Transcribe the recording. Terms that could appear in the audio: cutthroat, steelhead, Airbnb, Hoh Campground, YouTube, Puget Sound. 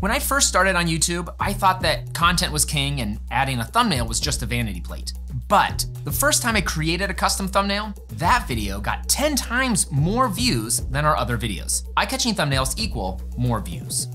When I first started on YouTube, I thought that content was king and adding a thumbnail was just a vanity plate. But the first time I created a custom thumbnail, that video got 10 times more views than our other videos. Eye-catching thumbnails equal more views.